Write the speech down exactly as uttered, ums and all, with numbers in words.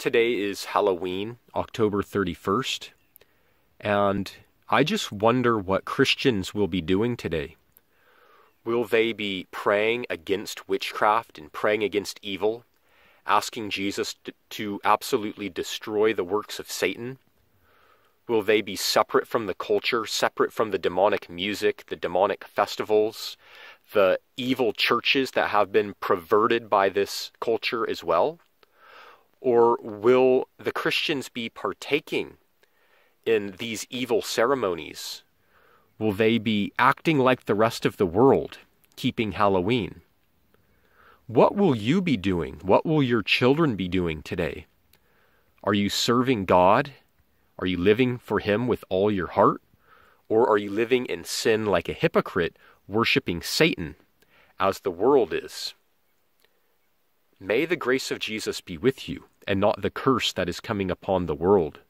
today is Halloween, October thirty-first, and I just wonder what Christians will be doing today. Will they be praying against witchcraft and praying against evil, asking Jesus to absolutely destroy the works of Satan? Will they be separate from the culture, separate from the demonic music, the demonic festivals, the evil churches that have been perverted by this culture as well? Or will the Christians be partaking in these evil ceremonies? Will they be acting like the rest of the world, keeping Halloween? What will you be doing? What will your children be doing today? Are you serving God? Are you living for Him with all your heart? Or are you living in sin like a hypocrite, worshiping Satan as the world is? May the grace of Jesus be with you, and not the curse that is coming upon the world.